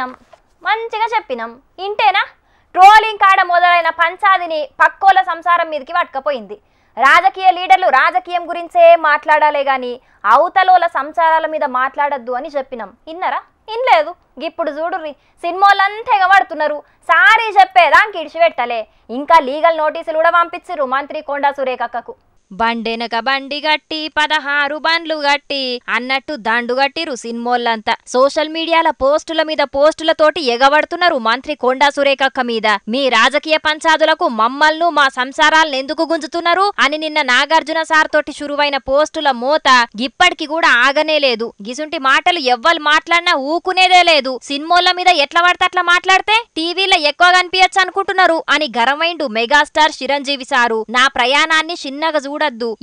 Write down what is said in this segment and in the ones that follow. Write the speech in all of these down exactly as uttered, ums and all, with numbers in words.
చెప్పినాం, మంచిగా చెప్పినాం. ఇంటేనా ట్రోలింగ్ కాడ మొదలైన పంచాదిని పక్కోల సంసారం మీదకి పట్టుకపోయింది. రాజకీయ లీడర్లు రాజకీయం గురించే మాట్లాడాలే కానీ అవతలోల సంసారాల మీద మాట్లాడద్దు అని చెప్పినాం. ఇన్నరా? ఇన్లేదు. ఇప్పుడు చూడుర్రి, సినిమాలంతా ఎగబడుతున్నారు, సారీ చెప్పేదానికి ఇడిచిపెట్టలే. ఇంకా లీగల్ నోటీసులు కూడా పంపించిర్రు మంత్రి కొండా సురేఖక్కకు. బండెనక బండి గట్టి పదహారు బండ్లు గట్టి అన్నట్టు దండు గట్టిరు సినిమోళ్ళంతా. సోషల్ మీడియాల పోస్టుల మీద పోస్టులతోటి ఎగబడుతున్నారు మంత్రి కొండా సురేఖక్క మీద. మీ రాజకీయ పంచాదులకు మమ్మల్ను మా సంసారాలను ఎందుకు గుంజుతున్నారు అని నిన్న నాగార్జున సార్ తోటి షురువైన పోస్టుల మోత ఇప్పటికి కూడా ఆగనే లేదు. గిసుంటి మాటలు ఎవ్వరు మాట్లాడినా ఊకునేదే లేదు. సినిమోళ్ళ మీద ఎట్లా పడితే అట్లా మాట్లాడితే టీవీలో ఎక్కువ కనిపించచ్చు అనుకుంటున్నారు అని గరమైండు మెగాస్టార్ చిరంజీవి సారు. నా ప్రయాణాన్ని చిన్నగా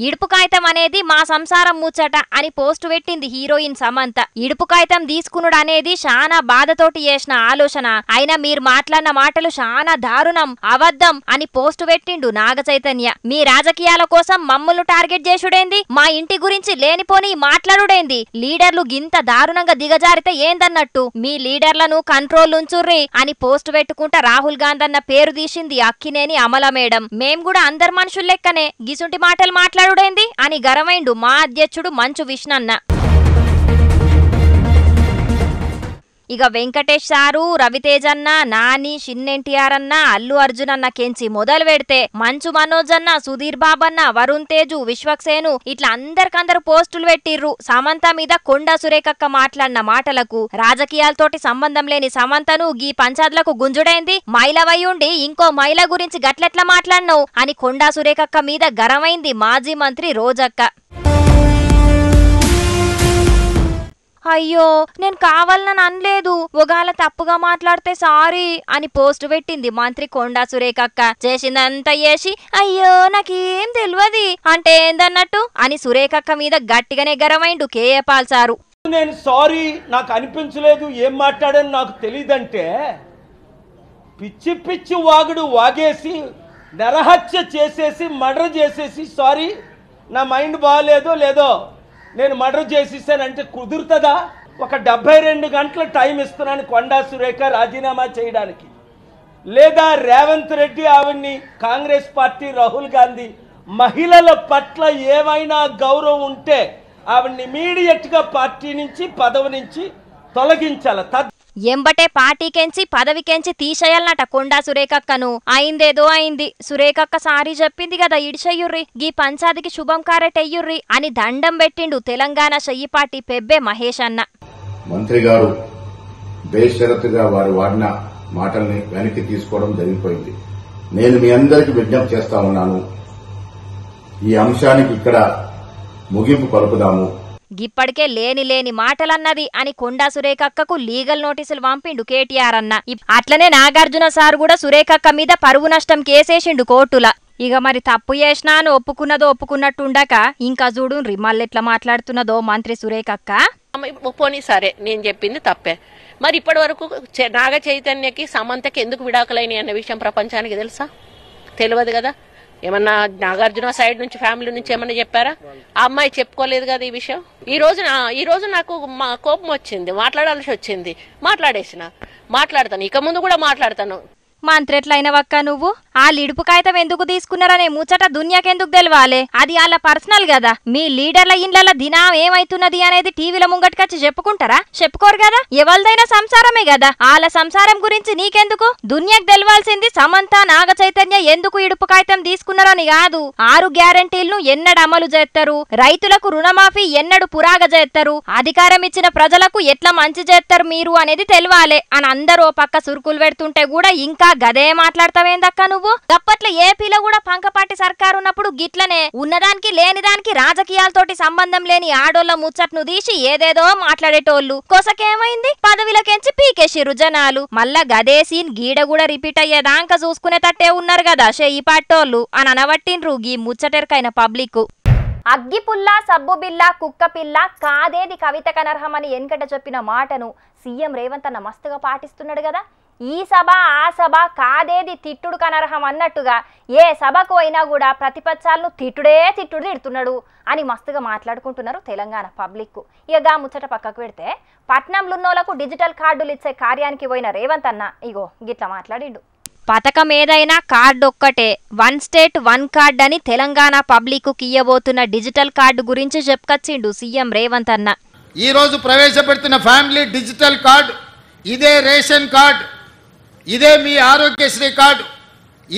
ఇడుపు కాగితం అనేది మా సంసారం ముచ్చట అని పోస్ట్ పెట్టింది హీరోయిన్ సమంత. ఇడుపు కాగితం తీసుకునుడు అనేది చాలా బాధతోటి చేసిన ఆలోచన. అయినా మీరు మాట్లాడిన మాటలు చాలా దారుణం, అబద్ధం అని పోస్ట్ పెట్టిండు నాగ చైతన్య. మీ రాజకీయాల కోసం మమ్మల్ని టార్గెట్ చేసుడేంది? మా ఇంటి గురించి లేనిపోని మాట్లాడుడేంది? లీడర్లు గింత దారుణంగా దిగజారితే ఏందన్నట్టు మీ లీడర్లను కంట్రోల్ ఉంచుర్రి అని పోస్ట్ పెట్టుకుంటా రాహుల్ గాంధీ అన్న పేరు తీసింది అక్కినేని అమల మేడం. మేం కూడా అందరు మనుషులు లెక్కనే, గిసుంటి మాట మాట్లాడుడేంది అని గరమైండు మా అధ్యక్షుడు మంచు విష్ణన్న. ఇక వెంకటేష్ సారు, రవితేజన్న, నాని, చిన్న ఎన్టీఆర్ అన్న, అల్లు అర్జున్ అన్న కెంచి మొదలు పెడితే మంచు మనోజ్ అన్న, సుధీర్ బాబన్న, వరుణ్ తేజు, విశ్వక్సేను ఇట్లా అందరికందరు పోస్టులు పెట్టిర్రు సమంత మీద. కొండా సురేఖక్క మాట్లాడిన మాటలకు రాజకీయాలతోటి సంబంధం లేని సమంతను గీ పంచాదులకు గుంజుడైంది, మహిళవై ఉండి ఇంకో మహిళ గురించి గట్లెట్లా మాట్లాడినావు అని కొండా సురేఖక్క మీద గరమైంది మాజీ మంత్రి రోజక్క. అయ్యో నేను కావాలని అనలేదు, ఒకవేళ తప్పుగా మాట్లాడితే సారీ అని పోస్ట్ పెట్టింది మంత్రి కొండా సురేఖక్క. చేసిందంతా చేసి అయ్యో నాకేం తెలియదు అంటే ఏందన్నట్టు అని సురేఖక్క మీద గట్టిగానే గరమైండు కేఏ పాల్ సారు. నేను సారీ, నాకు అనిపించలేదు, ఏం మాట్లాడాను నాకు తెలియదంటే పిచ్చి పిచ్చి వాగుడు వాగేసి నరహత్య చేసేసి మర్డర్ చేసేసి సారీ నా మైండ్ బాగాలేదో లేదో నేను మర్డర్ చేసేసానంటే కుదురుతుందా? ఒక డెబ్బై రెండు గంటల టైం ఇస్తున్నాను కొండా సురేఖ రాజీనామా చేయడానికి, లేదా రేవంత్ రెడ్డి ఆవిడ్ని కాంగ్రెస్ పార్టీ రాహుల్ గాంధీ మహిళల పట్ల ఏవైనా గౌరవం ఉంటే ఆవిడ్ని ఇమీడియట్గా పార్టీ నుంచి పదవి నుంచి తొలగించాల, తద్ ఎంబటే పార్టీ కెంచి పదవి కెంచి తీసేయాలన్నట కొండా సురేఖక్కను. అయిందేదో అయింది, సురేఖక్క సారీ చెప్పింది కదా, ఇడిచెయ్యుర్రి, గీ పంచాదికి శుభం కారెటెయ్యుర్రి అని దండం పెట్టిండు తెలంగాణ షయ్యిపాటి పెబ్బే మహేష్ అన్న. మంత్రి గారు బేషరతుగా వారు వాడిన మాటల్ని వెనక్కి తీసుకోవడం జరిగిపోయింది. నేను మీ అందరికీ విజ్ఞప్తి చేస్తా ఉన్నాను, ఈ అంశానికి ఇక్కడ ముగింపు పలుకుదాము. గిప్పటికే లేని లేని మాటలన్నది అని కొండా సురేఖక్కకు లీగల్ నోటీసులు పంపిండు కేటీఆర్ అన్న. అట్లనే నాగార్జున సార్ కూడా సురేఖక్క మీద పరువు నష్టం కేసేసిండు కోర్టుల. ఇక మరి తప్పు చేసినా అని ఒప్పుకున్నదో ఒప్పుకున్నట్టుండక ఇంకా చూడు రిమల్లెట్లా మాట్లాడుతున్నదో మంత్రి సురేఖక్క. పోనీ సరే నేను చెప్పింది తప్పే, మరి ఇప్పటి వరకు నాగ చైతన్యకి సమంతకి ఎందుకు విడాకులైన అన్న విషయం ప్రపంచానికి తెలుసా? తెలియదు కదా. ఏమన్నా నాగార్జున సైడ్ నుంచి ఫ్యామిలీ నుంచి ఏమన్నా చెప్పారా? ఆ అమ్మాయి చెప్పుకోలేదు కదా ఈ విషయం. ఈ రోజు ఈ రోజు నాకు మా కోపం వచ్చింది, మాట్లాడాల్సి వచ్చింది, మాట్లాడేసిన మాట్లాడతాను, ఇక ముందు కూడా మాట్లాడతాను. మంత్రి ఎట్లయినవక్క నువ్వు? ఆ లిడుపు కాగితం ఎందుకు తీసుకున్నారనే ముచ్చట దునియాకెందుకు తెలవాలే, అది వాళ్ళ పర్సనల్ కదా. మీ లీడర్ల ఇండ్ల దినం ఏమైతున్నది అనేది టీవీలో ముంగటికొచ్చి చెప్పుకుంటారా? చెప్పుకోరు కదా. ఎవరిదైనా సంసారమే కదా, వాళ్ళ సంసారం గురించి నీకెందుకు? దునియాకు తెలవాల్సింది సమంత నాగ చైతన్య ఎందుకు ఇడుపు కాగితం తీసుకున్నారని కాదు. ఆరు గ్యారంటీలను ఎన్నడు అమలు చేస్తారు, రైతులకు రుణమాఫీ ఎన్నడు పురాగ చేస్తారు, అధికారం ఇచ్చిన ప్రజలకు ఎట్లా మంచి చేస్తారు మీరు అనేది తెలవాలే అని అందరూ పక్క సురుకులు పెడుతుంటే కూడా ఇంకా గదే మాట్లాడతావేందక్క నువ్వు? గప్పట్ల ఏపీలో కూడా పంకపాటి సర్కారు ఉన్నప్పుడు గిట్లనే ఉన్నదానికి లేనిదానికి రాజకీయాలతోటి సంబంధం లేని ఆడోళ్ల ముచ్చట్ను తీసి ఏదేదో మాట్లాడేటోళ్లు. కొసకేమైంది? పదవిలోకెంచి పీకేసిరు జనాలు. మళ్ళా గదే సీన్ గీడ కూడా రిపీట్ అయ్యేదాంక చూసుకునేటట్టే ఉన్నారు కదా షెయ్యి పాటోళ్లు అని అనవట్టిండ్రు గీ ముచ్చటెరకైన పబ్లిక్. అగ్గిపుల్ల సబ్బు బిల్ల కుక్కపిల్ల కాదేది కవిత కనర్హమని ఎన్కట చెప్పిన మాటను సీఎం రేవంత్ అన్న మస్తుగా పాటిస్తున్నాడు కదా. ఈ సభ ఆ సభ కాదేది తిట్టుడు కనర్హం అన్నట్టుగా ఏ సభకు అయినా కూడా ప్రతిపక్షాలను తిట్టుడే తిట్టుడు తిడుతున్నాడు అని మస్తుగా మాట్లాడుకుంటున్నారు తెలంగాణ పబ్లిక్. ఇక ముచ్చట పక్కకు పెడితే పట్నంలున్నోళ్లకు డిజిటల్ కార్డులు ఇచ్చే కార్యానికి పోయిన రేవంత్ అన్న ఇగో గిట్లా మాట్లాడిండు. పథకం ఏదైనా కార్డు ఒక్కటే, వన్ స్టేట్ వన్ కార్డ్ అని తెలంగాణ పబ్లిక్ కు ఇయ్యబోతున్న డిజిటల్ కార్డు గురించి చెప్పుకొచ్చిండు సీఎం రేవంత్ అన్న. ఈ రోజు ప్రవేశపెడుతున్న ఫ్యామిలీ డిజిటల్ కార్డు, ఇదే రేషన్ కార్డు, ఇదే మీ ఆరోగ్యశ్రీ కార్డు,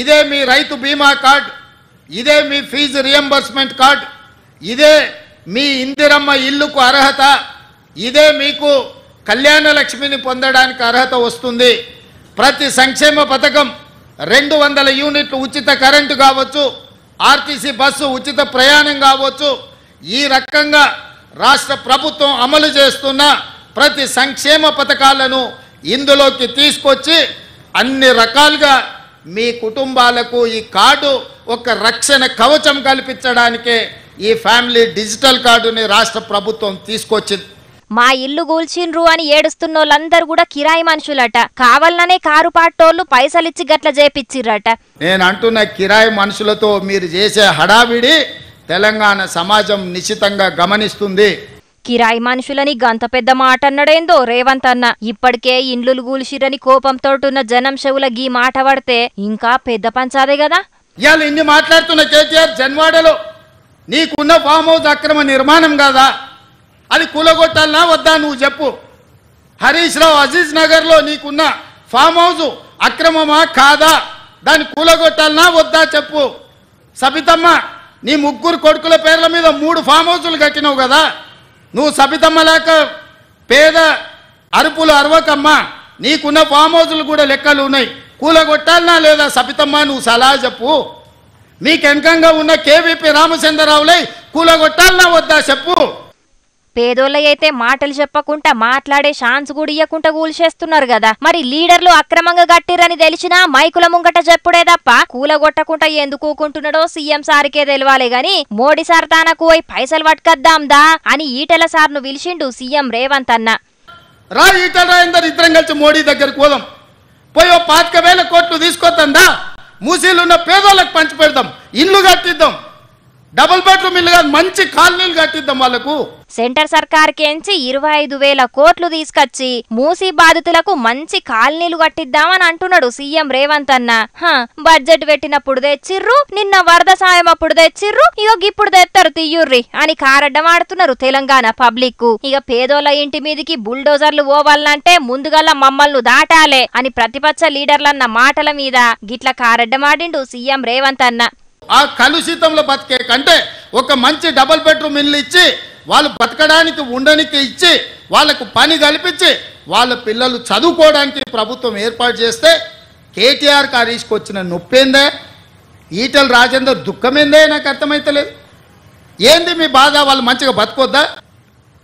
ఇదే మీ రైతు బీమా కార్డు, ఇదే మీ ఫీజు రియంబర్స్మెంట్ కార్డు, ఇదే మీ ఇందిరమ్మ ఇల్లుకు అర్హత, ఇదే మీకు కళ్యాణ లక్ష్మిని పొందడానికి అర్హత వస్తుంది. ప్రతి సంక్షేమ పథకం రెండు వందల యూనిట్లు ఉచిత కరెంటు కావచ్చు, ఆర్టీసీ బస్సు ఉచిత ప్రయాణం కావచ్చు. ఈ రకంగా రాష్ట్ర ప్రభుత్వం అమలు చేస్తున్న ప్రతి సంక్షేమ పథకాలను ఇందులోకి తీసుకొచ్చి అన్ని రకాలుగా మీ కుటుంబాలకు ఈ కార్డు ఒక రక్షణ కవచం కల్పించడానికే ఈ ఫ్యామిలీ డిజిటల్ కార్డుని రాష్ట్ర ప్రభుత్వం తీసుకొచ్చింది. మా ఇల్లు గూల్చిండ్రు అని ఏడుస్తున్నోళ్ళందరూ కూడా కిరాయి మనుషులట, కావాలనే కారు పాటోళ్ళు పైసలిచ్చి గట్ల చేపిచ్చిర్రట. నేను అంటున్న కిరాయి మనుషులతో మీరు చేసే హడావిడి తెలంగాణ సమాజం నిశ్చితంగా గమనిస్తుంది. కిరాయి మనుషులని గంత పెద్ద మాట అన్నాడేందో రేవంత్ అన్న. ఇప్పటికే ఇండ్లు గూల్చిరని కోపంతోటున్న జనం చెవుల గీ మాట పడితే ఇంకా పెద్ద పంచాదే కదా. ఇవాళ ఇన్ని మాట్లాడుతున్న కేసీఆర్ జన్వాడలో నీకున్న ఫామ్ హౌస్ అక్రమ నిర్మాణం కాదా, అది కూలగొట్టాలనా వద్దా నువ్వు చెప్పు. హరీష్ రావు అజీజ్ నగర్ లో నీకున్న ఫామ్ హౌస్ అక్రమమా కాదా, దాన్ని కూలగొట్టాలనా వద్దా చెప్పు. సబితమ్మ నీ ముగ్గురు కొడుకుల పేర్ల మీద మూడు ఫామ్ హౌసులు కట్టినావు కదా, నువ్వు సబితమ్మలాక పేద అరుపులు అరవకమ్మా, నీకున్న ఫామ్ హౌజులు కూడా లెక్కలు ఉన్నాయి, కూలగొట్టాలనా లేదా సబితమ్మ నువ్వు సలహా చెప్పు. నీకెనకంగా ఉన్న కేవీపీ రామచంద్రరావులై కూలగొట్టాలనా వద్దా చెప్పు. పేదోళ్ళైతే మాటలు చెప్పకుండా మాట్లాడే ఛాన్స్ కూడా ఇయ్యకుండా కూల్చేస్తున్నారు కదా. మరి లీడర్లు అక్రమంగా కట్టిరని తెలిసినా మైకుల ముంగట చెప్పుడే తప్ప కూలగొట్టకుండా ఎందుకుంటున్నాడో సీఎం సార్కే తెలియాలి గాని మోడీ సార్ తానకు పోయి పైసలు పట్టుకద్దాందా అని ఈటెల సార్ను పిలిచిండు సీఎం రేవంత్ అన్న. రా ఈటల రాజేందర్ ఇద్దరం కలిసి మోడీ దగ్గరకు పోదాం, పోయి పాతిక వేల కోట్లు తీసుకొద్దా, మూసీలున్న పేదోళ్ళకు పంచి పెడదాం, ఇల్లు కట్టిద్దాం, డబుల్ బెడ్రూమ్ ఇల్లు కాదు మంచి కాలనీలు కట్టిద్దాం వాళ్ళకు. సెంటర్ సర్కార్ కించి ఇరవై ఐదు వేల కోట్లు తీసుకొచ్చి మూసీ బాధితులకు మంచి కాలనీలు కట్టిద్దామని అంటున్నాడు సీఎం రేవంత్ అన్న. బడ్జెట్ పెట్టినప్పుడు తెచ్చిర్రు, నిన్న వరద సాయం అప్పుడు తెచ్చిర్రు, ఇగో ఇప్పుడు తెస్తారు తియ్యుర్రి అని కారడ్డం ఆడుతున్నారు తెలంగాణ పబ్లిక్. ఇక పేదోళ్ళ ఇంటి మీదికి బుల్డోజర్లు పోవాలంటే ముందుగల్లా మమ్మల్ని దాటాలే అని ప్రతిపక్ష లీడర్లన్న మాటల మీద గిట్ల కారడ్డం ఆడిండు సీఎం రేవంత్ అన్న. ఆ కలుషితంలో బతికే కంటే ఒక మంచి డబుల్ బెడ్రూమ్ ఇల్లు ఇచ్చి వాళ్ళు బతకడానికి ఉండనికి ఇచ్చి వాళ్ళకు పని కల్పించి వాళ్ళ పిల్లలు చదువుకోవడానికి ప్రభుత్వం ఏర్పాటు చేస్తే కేటీఆర్ హరీష్కి వచ్చిన నొప్పేందే, ఈటల రాజేందర్ దుఃఖమేందే నాకు అర్థమైతలేదు. ఏంది మీ బాధ, వాళ్ళు మంచిగా బతుకొద్దా?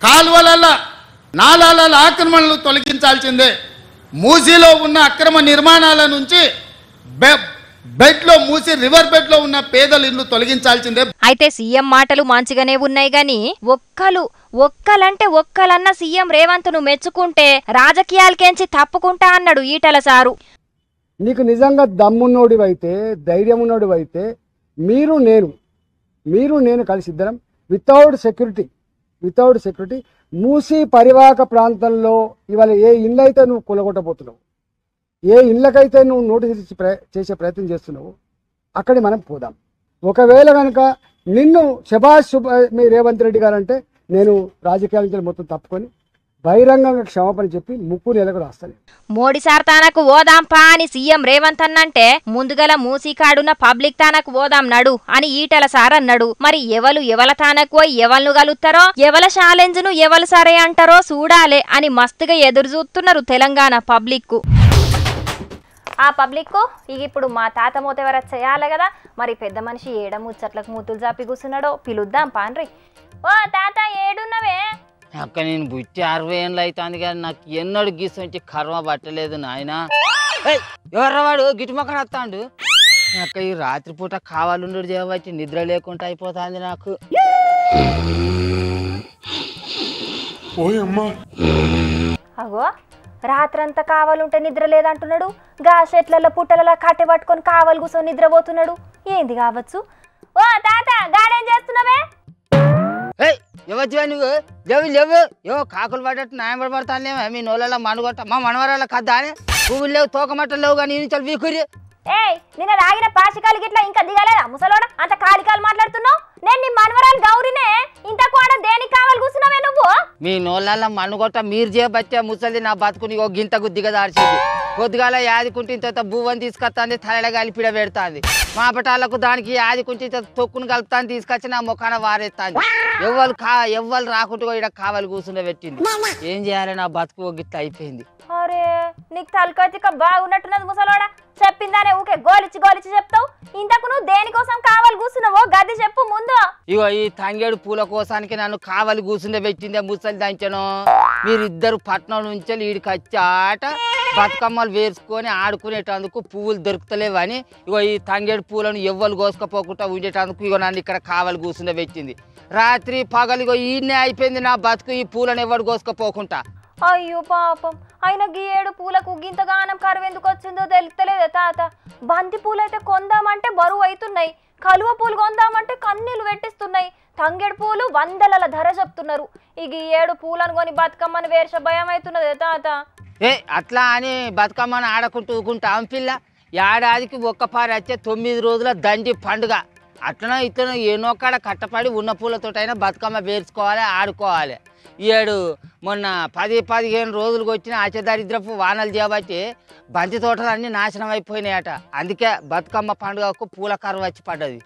కాలువలల్లా నాలాల ఆక్రమణలు తొలగించాల్సిందే, మూసీలో ఉన్న అక్రమ నిర్మాణాల నుంచి బె బెడ్లో మూసి రివర్ బెడ్లో ఉన్న పేదల ఇల్లు తొలగించాల్సిందే. అయితే సీఎం మాటలు మంచిగానే ఉన్నాయి గాని ఒక్కలు ఒక్కలంటే ఒక్కలన్న సీఎం రేవంత్ ను మెచ్చుకుంటే రాజకీయాలకేంచి తప్పుకుంటా అన్నాడు ఈటల సారు. నీకు నిజంగా దమ్మున్నోడివైతే ధైర్యం ఉన్నోడివైతే మీరు నేను మీరు నేను కలిసి ఇద్దరం without security without security Musi పరివాహక ప్రాంతంలో ఇవాళ ఏ ఇల్లు అయితే నువ్వు కూలగొట్టబోతున్నావు, ఏ ఇళ్ళకైతే నువ్వు నోటీస్ ఇచ్చి ప్రయ చేసే ప్రయత్నం చేస్తున్నావు అక్కడికి మనం పోదాం. ఒకవేళ కనుక నిన్ను శభాష్ మీ రేవంత్ రెడ్డి గారు అంటే నేను రాజకీయాల నుంచి మొత్తం తప్పుకొని బహిరంగంగా క్షమాపణ చెప్పి ముక్కు నెలకు రాస్తాను. మోడీ సార్ తానకు ఓదాంపా అని సీఎం రేవంత్ అన్నంటే ముందుగల మూసీ కాడున్న పబ్లిక్ తానకు ఓదాం నడు అని ఈటల సార్ అన్నాడు. మరి ఎవలు ఎవల తానకు ఎవలను కలుగుతారో, ఎవల ఛాలెంజ్ ను ఎవలు సరే అంటారో చూడాలే అని మస్తుగా ఎదురు చూస్తున్నారు తెలంగాణ పబ్లిక్. ఆ పబ్లిక్కు ఇక ఇప్పుడు మా తాత మోతెవర చేయాలి కదా, మరి పెద్ద మనిషి ఏడ ముచ్చట్లకు మూతులు జాపి కూర్చున్నాడో పిలుద్దాం పాండ్రి. ఓ తాత ఏడున్నవే అక్క, నేను బుట్టి అరవై ఏళ్ళు అవుతుంది కానీ నాకు ఎన్నడు గీసంటే కర్మ పట్టలేదు నాయన. ఎవర్రవాడు గిట్టుమక్కడ వస్తాడు అక్క, ఈ రాత్రిపూట కావాలండు చేయబట్టి నిద్ర లేకుండా అయిపోతుంది నాకు. అగో రాత్రంతా కావాలుంటే నిద్ర లేదంటున్నాడు, గా చెట్లలో పుట్టలలో కట్టె పట్టుకొని కావాలి కూర్చొని నిద్రపోతున్నాడు. ఏంది కావచ్చు? ఓ తాత గాడేం చేస్తున్నావే? కాకులు పడ్డట్టు న్యాయం పడబడతానేమో మీ నోళ్ళ మనుగొట్ట మా మనవరాల కదా అని పువ్వులు లేవు తోకమట్టలు లేవు కానీ వీకురి. ఏ నిన్న రాగిన పాశికాలు గిట్లా ఇంకా దిగలేదా ముసలోడా? అంత కాలికాలు మాట్లాడుతున్నావు. నేను నీ మనవరాలు గౌరినే, ఇంతకు ఆడ దేనికి కావాలి కూర్చున్నావే నువ్వు? మీ నోళ్ళ మనుగొట్ట మీరు చేయబట్టే ముసలి నా బతుకుని ఓ గింతకు దిగదార్చింది. కొద్దిగాల యాదికుంటే ఇంత భూవని తీసుకొస్తాంది, తలడ కలిపిడ పెడతాంది, మా పటాలకు దానికి యాదికుంటే ఇంత తొక్కును కలుపుతాను తీసుకొచ్చి నా మొఖాన వారేస్తాంది. ఎవ్వరు కా ఎవ్వరు రాకుండా ఇక్కడ కావాలి కూర్చుండ పెట్టింది. ఏం చేయాలి, నా బతుకు గిట్ల అయిపోయింది. అరే నీకు తలకైతిక బాగున్నట్టున్నది ముసలోడా, చెప్పిందానే ఊకే గోలిచ్చి గోలిచ్చి చెప్తావు. ఇంతకు నువ్వు దేనికోసం కావాలి కూర్చున్నావో గది చెప్పు ముందు. ఇగో ఈ తంగేడు పూల కోసానికి నన్ను కావాలి కూర్చుండ పెట్టిందే ముసలి దంచను. మీరిద్దరు పట్నం నుంచి వీడికి వచ్చి ఆట బతుకమ్మలు వేసుకొని ఆడుకునేటందుకు పువ్వులు దొరుకుతలేవని ఇగో ఈ తంగేడు పూలను ఎవ్వరు కోసుకపోకుండా ఉండేటందుకు ఇగో నన్ను ఇక్కడ కావాలి కూర్చుండ పెట్టింది. రాత్రి పగలిగో ఈయనే అయిపోయింది నా బతుకు, ఈ పూలను ఎవరు కోసుకపోకుండా. అయ్యో పాపం, ఆయన గీ ఏడు పూలకు గింతగానం కరువు ఎందుకు వచ్చిందో తెలుస్తలేదే తాత. బంతి పూలు అయితే కొందామంటే బరువు అవుతున్నాయి, కలువ పూలు కొందామంటే కన్నీళ్ళు పెట్టిస్తున్నాయి, తంగేడు పూలు వందల ధర చెప్తున్నారు. ఇక ఈ ఏడు పూలు అనుకొని బతుకమ్మని వేర్ష భయం అవుతున్నదే తాత. ఏ అట్లా అని బతుకమ్మని ఆడకుంటూ ఊకుంటాం పిల్ల. ఏడాదికి ఒక్క పారి వచ్చే తొమ్మిది రోజుల దండి పండుగ. అట్లనో ఇట్లనో ఏనోక్కడ కట్టపడి ఉన్న పూలతోటైనా బతుకమ్మ వేర్చుకోవాలి, ఆడుకోవాలి. ఏడు మొన్న పది పదిహేను రోజులకు వచ్చిన అచదరిద్రపు వానలు చేయబట్టి బంతి తోటలన్నీ నాశనం అయిపోయినాయట. అందుకే బతుకమ్మ పండుగకు పూల కరువు వచ్చి పడ్డది.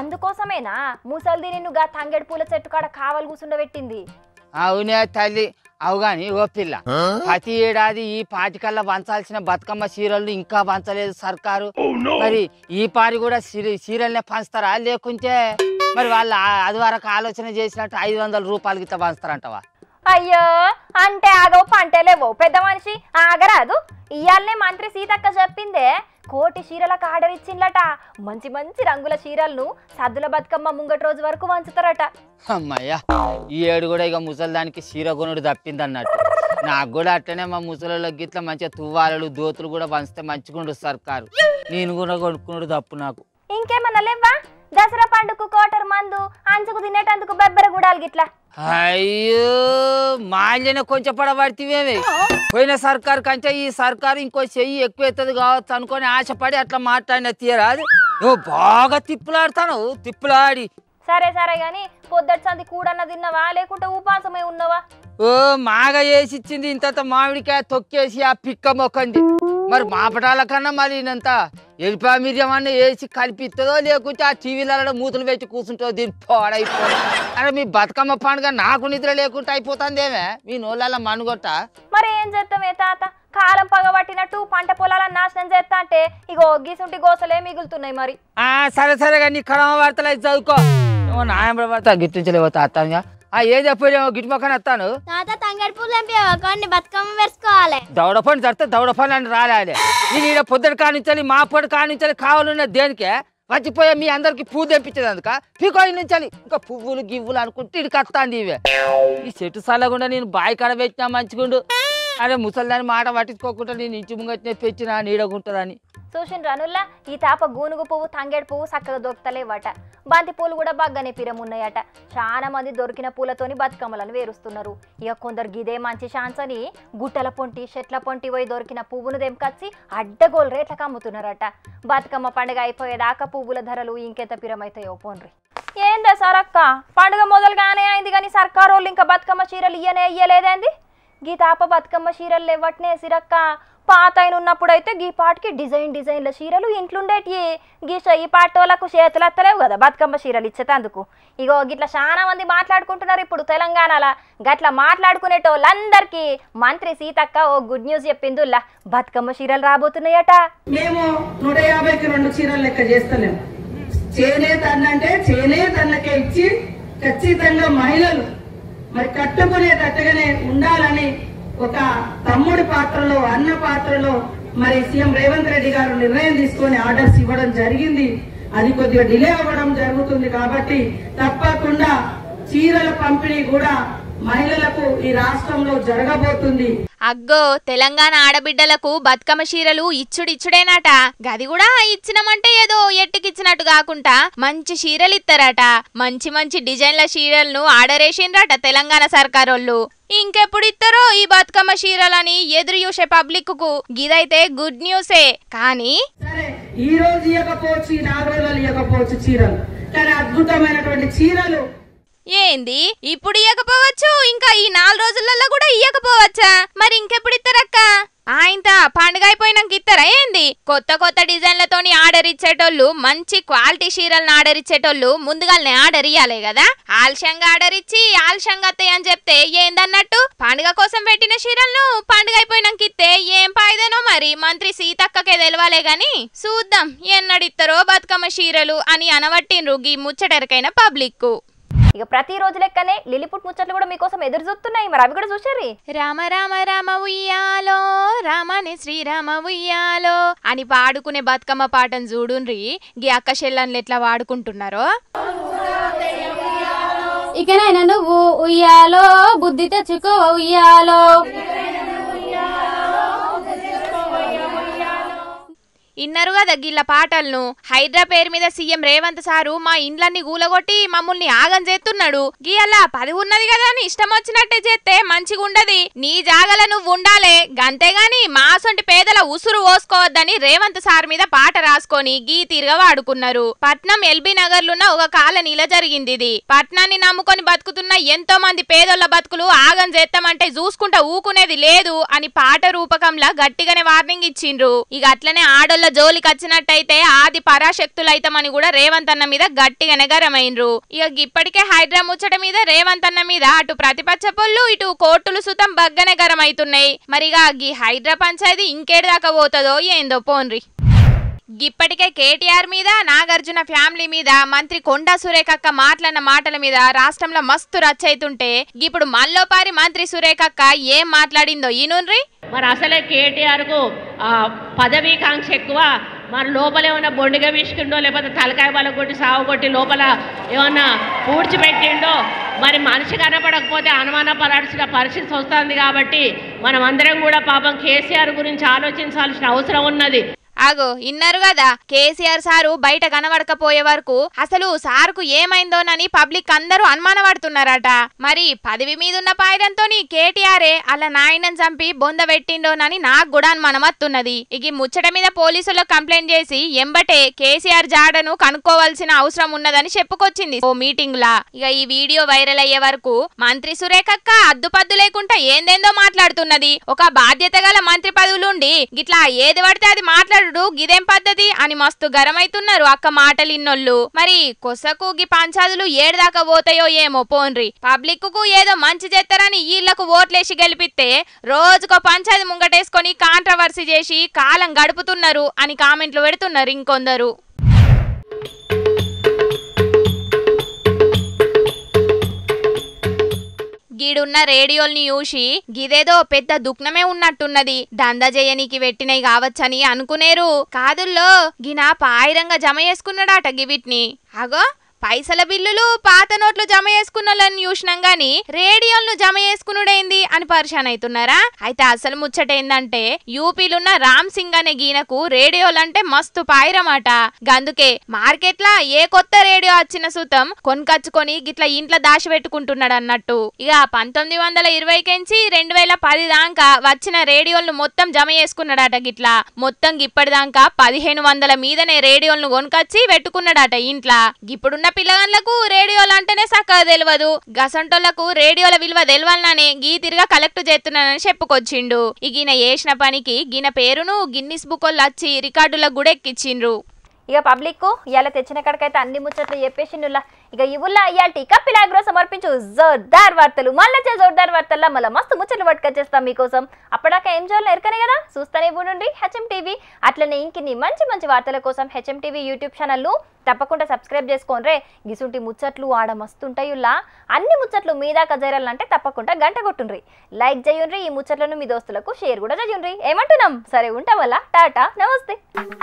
అందుకోసమేనా ముసలిది నిన్నుగా తంగేడు పూల చెట్టు కాడ కావాలి కూర్చుండబెట్టింది? అవునే తల్లి. అవుగాని ఓ పిల్ల, ప్రతి ఏడాది ఈ పాటికల్లా పంచాల్సిన బతుకమ్మ చీరలు ఇంకా పంచలేదు సర్కారు. మరి ఈ పారి కూడా చీరలనే పంచుతారా లేకుంటే మరి వాళ్ళు అది వరకు ఆలోచన చేసినట్టు ఐదు వందల రూపాయలకి ఇట్లా పంచుతారంటవా? అయ్యో అంటే ఆగవు పంటలేవో పెద్ద మనిషి, ఆగరాదు. ఇయాలనే మంత్రి సీతక్క చెప్పిందే కోటి చీరలకు ఆర్డర్ ఇచ్చిందట. మంచి మంచి రంగుల చీరలను సద్దుల బతుకమ్మ ముంగటి రోజు వరకు వంచుతారట. అమ్మయ్యా, ఈ ఏడు కూడా ఇక ముసలిదానికి చీర కొనుడు తప్పింది అన్నట్టు. నాకు కూడా అట్లనే మా ముసలికి ఇట్లా మంచిగా తువ్వాలలు దోతులు కూడా పంచితే మంచిగుండు సర్కారు. నేను కూడా కొనుక్కున్నాడు తప్పు నాకు. ఇంకేమన్నా లేవా దసరా పండుగకు కోటర్ మందు అంచుకు తినేటందుకు బెబ్బర గుడాలు గిట్లా? అయ్యో మాంజన కొంచెం పడబడితేవేవి. పోయిన సర్కారు కంటే ఈ సర్కారు ఇంకో చెయ్యి ఎక్కువ అవుతుంది కావచ్చు అనుకుని ఆశపడి అట్లా మాట్లాడిన తీయరాదు. నువ్వు బాగా తిప్పులాడతాను, తిప్పులాడి. సరే సరే గాని పొద్దుటి సంది కూడన్నా తిన్నావా లేకుంటే ఉపాసమే ఉన్నావా? ఓ మాగ వేసి ఇచ్చింది ఇంత మామిడికాయ తొక్కేసి ఆ పిక్క మొక్కంది. మరి మా పటాల కన్నా మరి ఇంత ఎల్పా మీర్యమన్న వేసి కలిపిస్తుందో లేకుంటే ఆ టీవీలలో మూతులు పెట్టి కూర్చుంటుందో దీని పాడైపోయి. అరే మీ బతుకమ్మ పండుగ నాకు నిద్ర లేకుండా అయిపోతుంది ఏమే మీ నోళ్ళ మనుగొట్ట. మరి ఏం చేస్తామే తాత, కాలం పగబట్టినట్టు పంట పొలాలను నాశనం చేస్తా అంటే ఇగో గీసుంటి గోసలే మిగులుతున్నాయి. మరి ఆ సరే సరే కానీ కడమ వార్తలు అయితే చదువుకో. నాయంబడి వార్త గిట్టించలేవో తాతంగా ఆ ఏ చెప్పేమో గిట్టుమొక్కని వస్తాను. దౌడపని తడితే దౌడపని అని రాలే. నేను పొద్దుడు కానించాలి మా పొడి కానించాలి కావాలన్నా దేనికే వచ్చిపోయా మీ అందరికి పువ్వు తెప్పించేది. అందుక పీకోయి నుంచాలి ఇంకా పువ్వులు గివ్వులు అనుకుంటే ఇడికి వస్తాంది. ఇవే ఈ చెట్టు సలగుండా నేను బాయి కడ పెట్టినా మంచిగుండు. అరే ముసలిదాని మాట పట్టించుకోకుండా నేను ఇంటి ముంగట్నే పెట్టినా నీడగుంటుందని. చూసిన రనుల్లా ఈ తాప గూనుగు పువ్వు తంగేడు పువ్వు చక్కగా దొరుకుతలేవట. బంతి పూలు కూడా బాగానే పిరమున్నాయట. చాలా మంది దొరికిన పూలతోని బతుకమ్మలను వేరుస్తున్నారు. ఇక కొందరు గిదే మంచి ఛాన్స్ అని గుట్టల పొంటి చెట్ల పొంటి పోయి దొరికిన పువ్వును దెంపకొచ్చి అడ్డగోలు రేట్లకు అమ్ముతున్నారట. బతుకమ్మ పండుగ అయిపోయేదాకా పువ్వుల ధరలు ఇంకెంత పిరమైతాయో పోన్రి. ఏందా సరక్క పండుగ మొదలుగానే అయింది కానీ సర్కారు వాళ్ళు ఇంకా బతుకమ్మ చీరలు ఇయ్యనే ఇయ్యలేదేంది? గీ తాప బతుకమ్మ చీరలు లేవట్నే సిరక్క. పాత అయిన ఉన్నప్పుడైతే గీ పాటికి డిజైన్ డిజైన్ల చీరలు ఇంట్లుండేటి. గీ ఈ పాటోళ్లకు చేతులు అత్తలేవు కదా బతుకమ్మ చీరలు ఇచ్చేటందుకు. ఇగో గిట్లా చాలా మంది మాట్లాడుకుంటున్నారు ఇప్పుడు తెలంగాణలో. గట్లా మాట్లాడుకునేటోళ్ళందరికీ మంత్రి సీతక్క ఓ గుడ్ న్యూస్ చెప్పిందుల్లా, బతుకమ్మ చీరలు రాబోతున్నాయట. మేము నూట యాభైకి రెండు చీరలు లెక్క చేస్తలేము. చేనేత అంటే చేనేత అన్నకే ఇచ్చి ఖచ్చితంగా మహిళలు మరి కట్టుకునేటట్టుగానే ఉండాలని ఒక తమ్ముడి పాత్రలో అన్న పాత్రలో మరి సీఎం రేవంత్ రెడ్డి గారు నిర్ణయం తీసుకొని ఆర్డర్స్ ఇవ్వడం జరిగింది. అది కొద్దిగా డిలే అవ్వడం జరుగుతుంది కాబట్టి తప్పకుండా చీరల పంపిణీ కూడా మహిళలకు ఈ రాష్ట్రంలో జరగబోతుంది. అగ్గో, తెలంగాణ ఆడబిడ్డలకు బతుకమ్మ చీరలు ఇచ్చుడిచ్చుడేనట. గది కూడా ఇచ్చినమంటే ఏదో ఎట్టికిచ్చినట్టు కాకుండా మంచి చీరలు ఇస్తారట. మంచి మంచి డిజైన్ల చీరలను ఆర్డర్ వేసిండ్రట తెలంగాణ సర్కారోళ్ళు. ఇంకెప్పుడు ఇస్తారో ఈ బతుకమ్మ చీరలని ఎదురు చూసే పబ్లిక్ కు గిదైతే గుడ్ న్యూసే. కానీ ఈ రోజు ఇవ్వకపోవచ్చు, నాలుగు రోజులు ఇవ్వకపోవచ్చు చీరలు, కానీ అద్భుతమైనటువంటి చీరలు. ఏంది ఇప్పుడు ఇయ్యకపోవచ్చు, ఇంకా ఈ నాలుగు రోజులలో కూడా ఇయ్యకపోవచ్చా? మరి ఇంకెప్పుడు ఇస్తారక్క? ఆయంతా పండుగ అయిపోయినాక ఇస్తారా ఏంది? కొత్త కొత్త డిజైన్లతోని ఆర్డర్ ఇచ్చేటోళ్ళు, మంచి క్వాలిటీ చీరలను ఆర్డర్ ఇచ్చేటోళ్ళు ముందుగానే ఆర్డర్ ఇయ్యాలి కదా. ఆలస్యంగా ఆర్డర్ ఇచ్చి ఆలస్యంగా అత్తయ్య అని చెప్తే ఏందన్నట్టు? పండుగ కోసం పెట్టిన చీరలను పండుగ అయిపోయినాక ఇస్తే ఏం పాయిదనో మరి మంత్రి సీతక్కకే తెలవాలే గాని. చూద్దాం ఎన్నడిస్తారో బతుకమ్మ చీరలు అని అనవట్టిండ్రు ఈ ముచ్చటరికైన పబ్లిక్ కు. ఇక ప్రతి రోజు లెక్కనే లిలిపుట్ ముచ్చట్లు కూడా మీకోసం ఎదురు చూస్తున్నాయి, మరి అవి కూడా చూసారు. రామ రామ రామ ఉయ్యాలో రామని శ్రీరామ ఉయ్యాలో అని పాడుకునే బతుకమ్మ పాటను చూడుండ్రి గీ అక్క చెల్లెళ్ళు ఎట్లా వాడుకుంటున్నారో. ఇకనైనా నువ్వు ఉయ్యాలో బుద్ధి తెచ్చుకో ఉయ్యాలో. ఇన్నరు కదా గిళ్ళ పాటలను. హైదరా పేరు మీద సీఎం రేవంత్ సారు మా ఇండ్లన్నీ గూలగొట్టి మమ్మల్ని ఆగం చేస్తున్నాడు. గీయల్లా పది ఉన్నది కదా అని ఇష్టం వచ్చినట్టే చేస్తే మంచిగుండది. నీ జాగల నువ్వు ఉండాలే గంతేగాని మాసొంటి పేదల ఉసురు పోసుకోవద్దని రేవంత్ సార్ మీద పాట రాసుకొని గీ తీరుగా వాడుకున్నారు. పట్నం ఎల్బీ నగర్ లున్న ఒక కాలనీల జరిగింది ఇది. పట్నాన్ని నమ్ముకొని బతుకుతున్న ఎంతో మంది పేదోళ్ల బతుకులు ఆగం చేస్తామంటే చూసుకుంటా ఊకునేది లేదు అని పాట రూపకంలా గట్టిగానే వార్నింగ్ ఇచ్చిండ్రు. ఇక అట్లనే ఆడోళ్ళు జోలికి వచ్చినట్టయితే ఆది పరాశక్తులైతమని కూడా రేవంత్ అన్న మీద గట్టిగానే గరమైండ్రు. ఇక ఇప్పటికే హైదరాబాద్ ముచ్చట మీద రేవంత్ అన్న మీద అటు ప్రతిపక్ష పొల్లు ఇటు కోర్టులు సుతం బగ్గనే గరమైతున్నాయి. మరిగా ఈ హైదరాబాద్ పంచాయతీ ఇంకేడు దాకా పోతుందో ఏందో పోన్రి. ఇప్పటికే కేటీఆర్ మీద, నాగార్జున ఫ్యామిలీ మీద మంత్రి కొండా సురేఖక్క మాట్లాడిన మాటల మీద రాష్ట్రంలో మస్తు రచ్చ అవుతుంటే ఇప్పుడు మల్లోపారి మంత్రి సురేఖక్క ఏం మాట్లాడిందో ఈనుండ్రి. మరి అసలే కేటీఆర్ కు పదవీకాంక్ష ఎక్కువ. మరి లోపల ఏమైనా బొండిగా వీసుకుండో, లేకపోతే తలకాయ వాళ్ళ కొట్టి సాగు కొట్టి లోపల ఏమన్నా పూడ్చిపెట్టిండో, మరి మనిషి కనపడకపోతే అనుమాన పడాల్సిన పరిస్థితి వస్తుంది. కాబట్టి మనం అందరం కూడా పాపం కేసీఆర్ గురించి ఆలోచించాల్సిన అవసరం ఉన్నది. ఆగో ఇన్నారు కదా, కేసీఆర్ సారు బయట కనబడకపోయే వరకు అసలు సార్కు ఏమైందోనని పబ్లిక్ అందరూ అనుమానపడుతున్నారట. మరి పదవి మీదున్న పాయడంతోని కేటీఆరే అలా నాయనని చంపి బొంద పెట్టిండోనని నాకు కూడా అనుమానం వస్తున్నది. ఇక ముచ్చట మీద పోలీసులకు కంప్లైంట్ చేసి ఎంబటే కేసీఆర్ జాడను కనుక్కోవాల్సిన అవసరం ఉన్నదని చెప్పుకొచ్చింది ఓ మీటింగ్ లా. ఇక ఈ వీడియో వైరల్ అయ్యే వరకు మంత్రి సురేఖక్క అద్దుపద్దు లేకుండా ఏందేందో మాట్లాడుతున్నది. ఒక బాధ్యత గల మంత్రి పదవులుండి గిట్లా ఏది పడితే అది మాట్లాడు గిదేం పద్ధతి అని మస్తు గరమైతున్నారు అక్క మాటలిన్నోళ్ళు. మరి కొసకు గి పంచాదులు ఏడు దాకా పోతాయో ఏమో పోన్రి. పబ్లిక్ కు ఏదో మంచి చేస్తారని వీళ్లకు ఓట్లేసి గెలిపిస్తే రోజుకో పంచాది ముంగటేసుకొని కాంట్రవర్సీ చేసి కాలం గడుపుతున్నారు అని కామెంట్లు పెడుతున్నారు ఇంకొందరు. గీడున్న రేడియోల్ని చూసి గిదేదో పెద్ద దుఃఖనమే ఉన్నట్టున్నది, దందా జయనికి పెట్టినవి కావచ్చని అనుకునేరు. కాదుల్లో గిన పాయిరంగా జమ చేసుకున్నాడట గివిటిని. అగో పైసల బిల్లులు పాత నోట్లు జమ చేసుకున్నోళ్ళని చూసినాం గాని రేడియోలను జమ చేసుకునుడేంది అని పరిశాన్ అవుతున్నారా? అయితే అసలు ముచ్చటేందంటే యూపీలున్న రామ్ సింగ్ అనే గీనకు రేడియోలంటే మస్తు పాయిరమాట. అందుకే మార్కెట్ లా ఏ కొత్త రేడియో వచ్చిన సుతం కొనుకచ్చుకొని గిట్లా ఇంట్లో దాచి పెట్టుకుంటున్నాడు అన్నట్టు. ఇక పంతొమ్మిది వందల ఇరవై కించి రెండు వేల పది దాకా వచ్చిన రేడియోలను మొత్తం జమ చేసుకున్నాడట గిట్లా. మొత్తం ఇప్పటిదాకా పదిహేను వందల మీదనే రేడియోలను కొనుకొచ్చి పెట్టుకున్నాడట ఇంట్లో. ఇప్పుడున్న పిల్లగాళ్లకు రేడియోలు అంటేనే చక్కగా తెలియదు, గసంటోళ్లకు రేడియోల విలువ తెలియాలనే గీ తిరిగా కలెక్ట్ చేస్తున్నానని చెప్పుకొచ్చిండు. ఈయన చేసిన పనికి గిన పేరును గిన్నిస్ బుక్ వాళ్ళు వచ్చి రికార్డులకు కూడా ఎక్కిచ్చిండ్రు. ఇక పబ్లిక్ ఇలా తెచ్చిన కడకైతే అన్ని ముచ్చట్లు చెప్పేసిండులా. ఇక ఇవుల్లా ఇయాల్టి కప్పిలాగ్రో సమర్పించు జోర్దార్ వార్తలు. మళ్ళీ జోర్దార్ వార్తల్లో మళ్ళీ మస్తు ముచ్చట్లు పట్టుకొచ్చేస్తాం మీకోసం. అప్పటిదాకా ఏం చేయాలో ఎరకనే కదా, చూస్తూనే ఉండండి హెచ్ఎంటీవీ. అట్లనే ఇంకిన్ని మంచి మంచి వార్తల కోసం హెచ్ఎంటీవీ యూట్యూబ్ ఛానల్ను తప్పకుండా సబ్స్క్రైబ్ చేసుకొని రే. గిసుంటి ముచ్చట్లు ఆడ మస్తుంటాయుల్లా. అన్ని ముచ్చట్లు మీ దాకా జరాలంటే తప్పకుండా గంట కొట్టుండ్రి, లైక్ చేయుండ్రి, ఈ ముచ్చట్లను మీ దోస్తులకు షేర్ కూడా చేయుండ్రి. ఏమంటున్నాం? సరే ఉంటాం వల్ల టాటా నమస్తే.